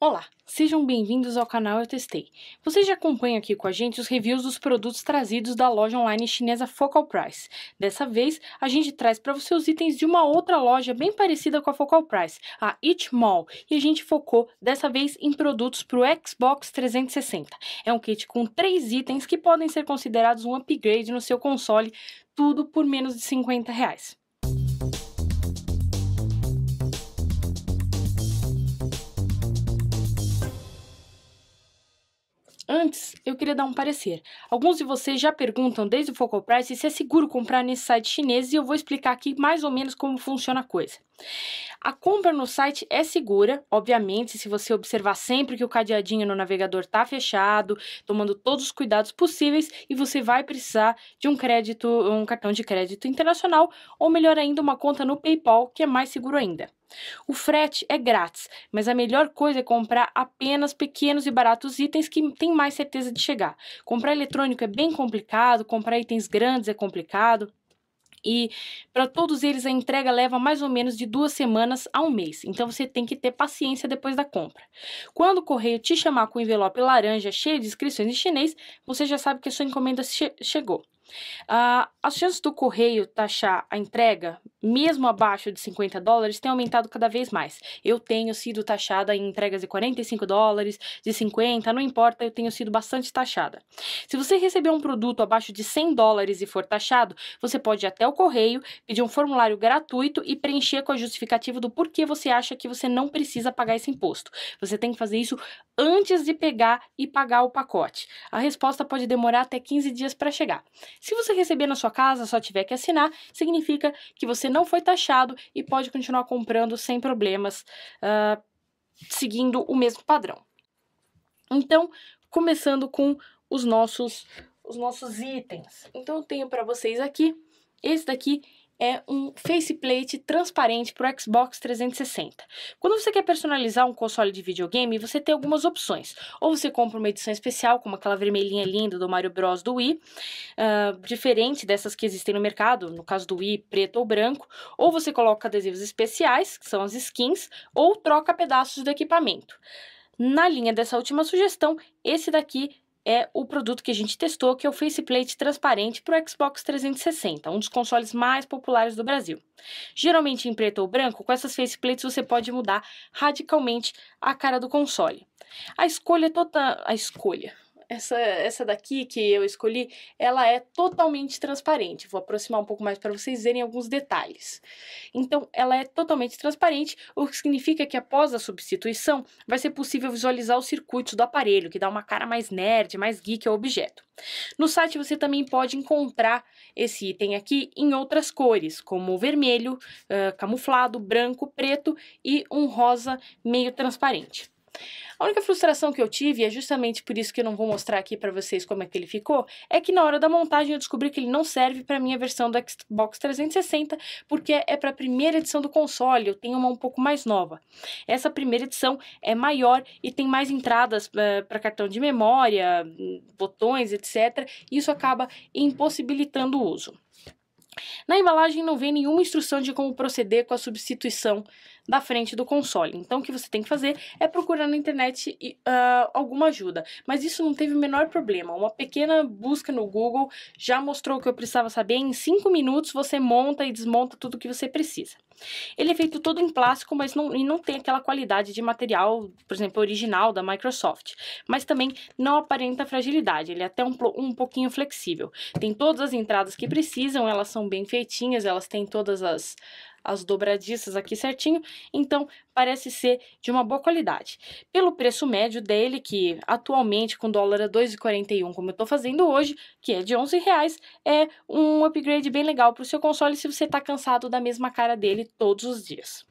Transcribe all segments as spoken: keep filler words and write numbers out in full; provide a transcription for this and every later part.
Olá, sejam bem-vindos ao canal Eu Testei. Vocês já acompanham aqui com a gente os reviews dos produtos trazidos da loja online chinesa Focal Price. Dessa vez, a gente traz para você os itens de uma outra loja bem parecida com a Focal Price, a Eachmall, e a gente focou dessa vez em produtos para o Xbox trezentos e sessenta. É um kit com três itens que podem ser considerados um upgrade no seu console, tudo por menos de cinquenta reais. Antes, eu queria dar um parecer. Alguns de vocês já perguntam desde o Focal Price se é seguro comprar nesse site chinês e eu vou explicar aqui mais ou menos como funciona a coisa. A compra no site é segura, obviamente, se você observar sempre que o cadeadinho no navegador está fechado, tomando todos os cuidados possíveis, e você vai precisar de um crédito, um cartão de crédito internacional, ou melhor ainda, uma conta no PayPal, que é mais seguro ainda. O frete é grátis, mas a melhor coisa é comprar apenas pequenos e baratos itens que tem mais certeza de chegar. Comprar eletrônico é bem complicado, comprar itens grandes é complicado. E para todos eles a entrega leva mais ou menos de duas semanas a um mês, então você tem que ter paciência depois da compra. Quando o correio te chamar com o envelope laranja cheio de inscrições em chinês, você já sabe que a sua encomenda che- chegou. Uh, as chances do correio taxar a entrega, mesmo abaixo de cinquenta dólares, tem aumentado cada vez mais. Eu tenho sido taxada em entregas de quarenta e cinco dólares, de cinquenta, não importa, eu tenho sido bastante taxada. Se você receber um produto abaixo de cem dólares e for taxado, você pode ir até o correio, pedir um formulário gratuito e preencher com a justificativa do porquê você acha que você não precisa pagar esse imposto. Você tem que fazer isso antes de pegar e pagar o pacote. A resposta pode demorar até quinze dias para chegar. Se você receber na sua casa, só tiver que assinar, significa que você não foi taxado e pode continuar comprando sem problemas, uh, seguindo o mesmo padrão. Então, começando com os nossos, os nossos itens. Então, eu tenho para vocês aqui, esse daqui é um faceplate transparente para o Xbox trezentos e sessenta. Quando você quer personalizar um console de videogame, você tem algumas opções. Ou você compra uma edição especial, como aquela vermelhinha linda do Mario Bros do Wii, uh, diferente dessas que existem no mercado, no caso do Wii, preto ou branco. Ou você coloca adesivos especiais, que são as skins, ou troca pedaços do equipamento. Na linha dessa última sugestão, esse daqui é o produto que a gente testou, que é o faceplate transparente para o Xbox trezentos e sessenta, um dos consoles mais populares do Brasil. Geralmente em preto ou branco, com essas faceplates você pode mudar radicalmente a cara do console. A escolha total... a escolha... Essa, essa daqui que eu escolhi, ela é totalmente transparente. Vou aproximar um pouco mais para vocês verem alguns detalhes. Então, ela é totalmente transparente, o que significa que após a substituição, vai ser possível visualizar os circuitos do aparelho, que dá uma cara mais nerd, mais geek ao objeto. No site você também pode encontrar esse item aqui em outras cores, como vermelho, uh, camuflado, branco, preto e um rosa meio transparente. A única frustração que eu tive, e é justamente por isso que eu não vou mostrar aqui para vocês como é que ele ficou, é que na hora da montagem eu descobri que ele não serve para a minha versão do Xbox trezentos e sessenta, porque é para a primeira edição do console, eu tenho uma um pouco mais nova. Essa primeira edição é maior e tem mais entradas para cartão de memória, botões, etcétera. E isso acaba impossibilitando o uso. Na embalagem não vem nenhuma instrução de como proceder com a substituição da frente do console, então o que você tem que fazer é procurar na internet uh, alguma ajuda, mas isso não teve o menor problema. Uma pequena busca no Google já mostrou o que eu precisava saber. Em cinco minutos você monta e desmonta tudo o que você precisa. Ele é feito todo em plástico, mas não, e não tem aquela qualidade de material, por exemplo, original da Microsoft, mas também não aparenta fragilidade, ele é até um, um pouquinho flexível. Tem todas as entradas que precisam, elas são bem feitinhas, elas têm todas as, as dobradiças aqui certinho, então parece ser de uma boa qualidade. Pelo preço médio dele, que atualmente com dólar a dois reais e quarenta e um centavos, como eu estou fazendo hoje, que é de onze reais, é um upgrade bem legal para o seu console se você está cansado da mesma cara dele todos os dias.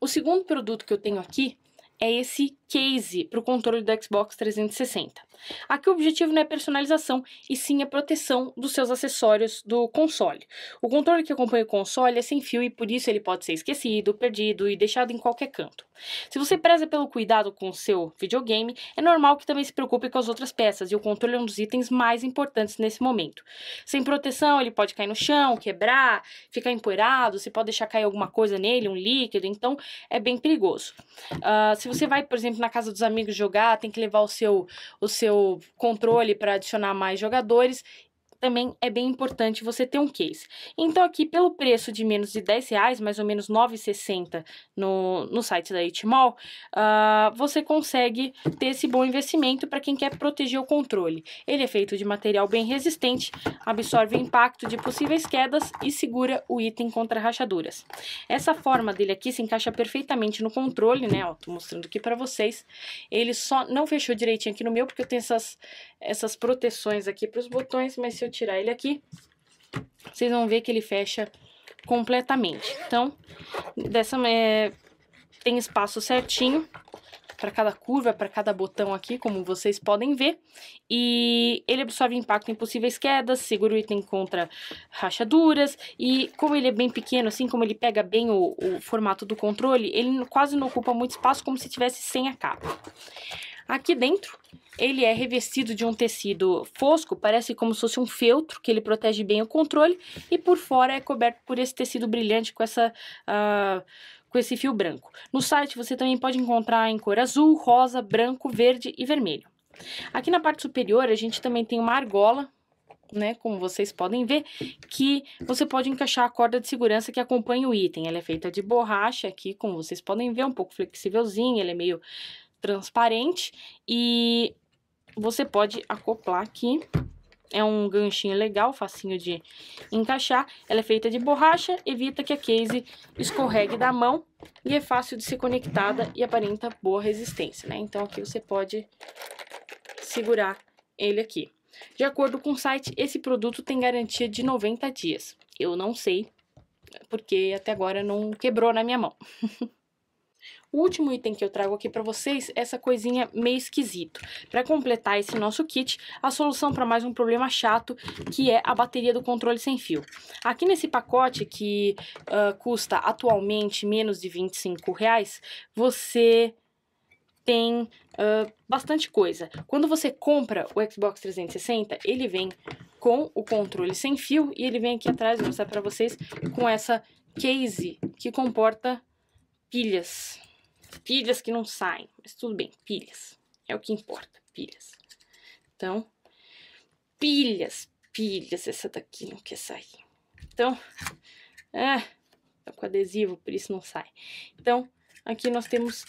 O segundo produto que eu tenho aqui é esse case para o controle do Xbox trezentos e sessenta. Aqui o objetivo não é personalização, e sim a proteção dos seus acessórios do console. O controle que acompanha o console é sem fio e por isso ele pode ser esquecido, perdido e deixado em qualquer canto. Se você preza pelo cuidado com o seu videogame, é normal que também se preocupe com as outras peças, e o controle é um dos itens mais importantes nesse momento. Sem proteção, ele pode cair no chão, quebrar, ficar empoeirado, você pode deixar cair alguma coisa nele, um líquido, então é bem perigoso. Uh, se você vai, por exemplo, na casa dos amigos jogar, tem que levar o seu, o seu controle para adicionar mais jogadores. Também é bem importante você ter um case. Então aqui, pelo preço de menos de dez reais, mais ou menos nove reais e sessenta no, no site da Eachmall, uh, você consegue ter esse bom investimento para quem quer proteger o controle. Ele é feito de material bem resistente, absorve o impacto de possíveis quedas e segura o item contra rachaduras. Essa forma dele aqui se encaixa perfeitamente no controle, né? Ó, tô mostrando aqui para vocês. Ele só não fechou direitinho aqui no meu, porque eu tenho essas, essas proteções aqui para os botões, mas se eu tirar ele aqui, vocês vão ver que ele fecha completamente. Então, dessa é, tem espaço certinho para cada curva, para cada botão aqui, como vocês podem ver. E ele absorve impacto em possíveis quedas, segura o item contra rachaduras. E como ele é bem pequeno, assim como ele pega bem o, o formato do controle, ele quase não ocupa muito espaço, como se tivesse sem a capa. Aqui dentro, ele é revestido de um tecido fosco, parece como se fosse um feltro, que ele protege bem o controle, e por fora é coberto por esse tecido brilhante com essa... Uh... com esse fio branco. No site você também pode encontrar em cor azul, rosa, branco, verde e vermelho. Aqui na parte superior a gente também tem uma argola, né, como vocês podem ver, que você pode encaixar a corda de segurança que acompanha o item. Ela é feita de borracha aqui, como vocês podem ver, um pouco flexívelzinha, ela é meio transparente e você pode acoplar aqui. É um ganchinho legal, facinho de encaixar. Ela é feita de borracha, evita que a case escorregue da mão e é fácil de ser conectada e aparenta boa resistência, né? Então aqui você pode segurar ele aqui. De acordo com o site, esse produto tem garantia de noventa dias. Eu não sei, porque até agora não quebrou na minha mão. O último item que eu trago aqui para vocês é essa coisinha meio esquisito. Para completar esse nosso kit, a solução para mais um problema chato, que é a bateria do controle sem fio. Aqui nesse pacote, que uh, custa atualmente menos de vinte e cinco reais, você tem uh, bastante coisa. Quando você compra o Xbox trezentos e sessenta, ele vem com o controle sem fio e ele vem aqui atrás, vou mostrar para vocês, com essa case que comporta pilhas. Pilhas que não saem, mas tudo bem, pilhas, é o que importa, pilhas. Então, pilhas, pilhas, essa daqui não quer sair. Então, é, tá com adesivo, por isso não sai. Então, aqui nós temos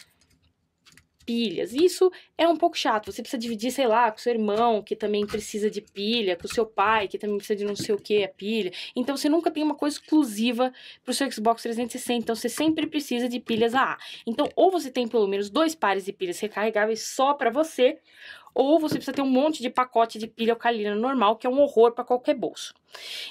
pilhas, isso é um pouco chato, você precisa dividir, sei lá, com seu irmão, que também precisa de pilha, com seu pai, que também precisa de não sei o que, a pilha, então você nunca tem uma coisa exclusiva para o seu Xbox trezentos e sessenta, então você sempre precisa de pilhas A A, então ou você tem pelo menos dois pares de pilhas recarregáveis só para você, ou você precisa ter um monte de pacote de pilha alcalina normal, que é um horror para qualquer bolso.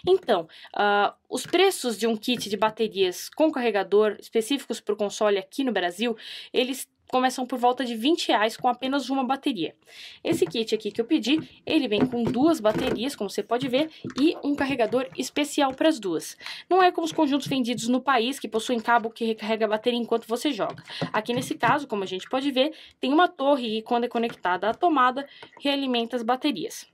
Então, uh, os preços de um kit de baterias com carregador específicos para o console aqui no Brasil, eles começam por volta de vinte reais com apenas uma bateria. Esse kit aqui que eu pedi, ele vem com duas baterias, como você pode ver, e um carregador especial para as duas. Não é como os conjuntos vendidos no país, que possuem cabo que recarrega a bateria enquanto você joga. Aqui nesse caso, como a gente pode ver, tem uma torre e quando é conectada à tomada, realimenta as baterias.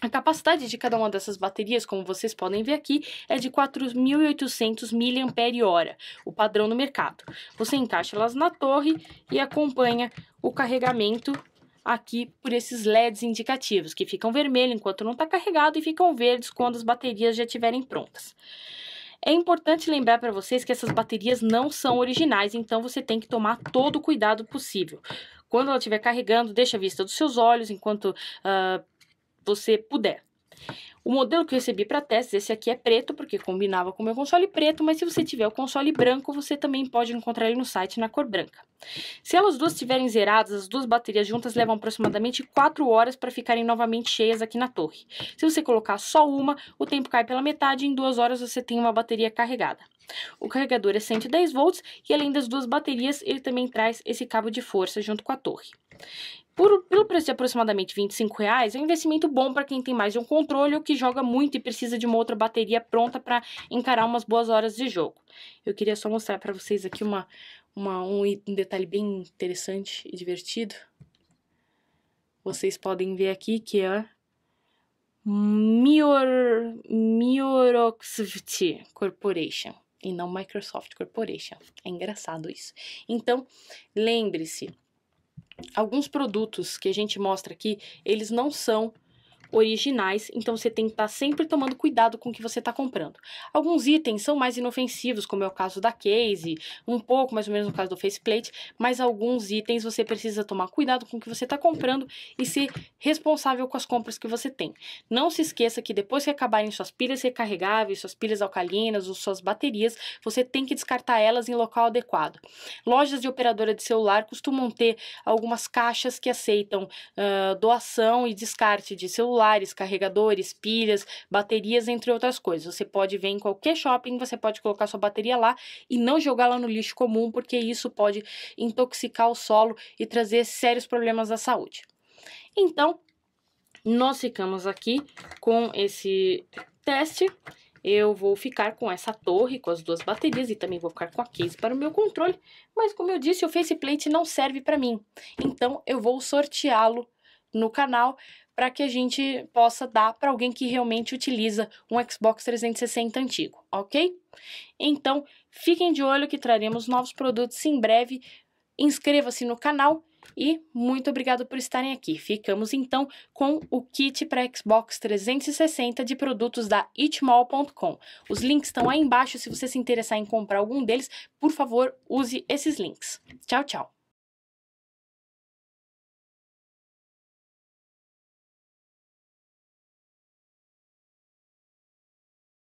A capacidade de cada uma dessas baterias, como vocês podem ver aqui, é de quatro mil e oitocentos miliampères-hora, o padrão no mercado. Você encaixa elas na torre e acompanha o carregamento aqui por esses L E Ds indicativos, que ficam vermelhos enquanto não está carregado e ficam verdes quando as baterias já estiverem prontas. É importante lembrar para vocês que essas baterias não são originais, então você tem que tomar todo o cuidado possível. Quando ela estiver carregando, deixa a vista dos seus olhos enquanto... Uh, você puder. O modelo que eu recebi para testes, esse aqui é preto, porque combinava com o meu console preto, mas se você tiver o console branco, você também pode encontrar ele no site na cor branca. Se elas duas estiverem zeradas, as duas baterias juntas levam aproximadamente quatro horas para ficarem novamente cheias aqui na torre. Se você colocar só uma, o tempo cai pela metade e em duas horas você tem uma bateria carregada. O carregador é cento e dez volts e além das duas baterias, ele também traz esse cabo de força junto com a torre. Por, pelo preço de aproximadamente vinte e cinco reais, é um investimento bom para quem tem mais de um controle ou que joga muito e precisa de uma outra bateria pronta para encarar umas boas horas de jogo. Eu queria só mostrar para vocês aqui uma, uma, um, um detalhe bem interessante e divertido. Vocês podem ver aqui que é Mior, Miorocht Corporation e não Microsoft Corporation. É engraçado isso. Então, lembre-se. Alguns produtos que a gente mostra aqui, eles não são originais, então você tem que estar sempre tomando cuidado com o que você está comprando. Alguns itens são mais inofensivos, como é o caso da case, um pouco mais ou menos no caso do faceplate, mas alguns itens você precisa tomar cuidado com o que você está comprando e ser responsável com as compras que você tem. Não se esqueça que depois que acabarem suas pilhas recarregáveis, suas pilhas alcalinas ou suas baterias, você tem que descartar elas em local adequado. Lojas de operadora de celular costumam ter algumas caixas que aceitam uh, doação e descarte de celular, carregadores, pilhas, baterias, entre outras coisas. Você pode ver em qualquer shopping, você pode colocar sua bateria lá e não jogá-la no lixo comum, porque isso pode intoxicar o solo e trazer sérios problemas à saúde. Então, nós ficamos aqui com esse teste. Eu vou ficar com essa torre, com as duas baterias e também vou ficar com a case para o meu controle. Mas, como eu disse, o faceplate não serve para mim. Então, eu vou sorteá-lo no canal, para que a gente possa dar para alguém que realmente utiliza um Xbox trezentos e sessenta antigo, ok? Então, fiquem de olho que traremos novos produtos em breve. Inscreva-se no canal e muito obrigado por estarem aqui. Ficamos então com o kit para Xbox trezentos e sessenta de produtos da Eachmall ponto com. Os links estão aí embaixo, se você se interessar em comprar algum deles, por favor, use esses links. Tchau, tchau!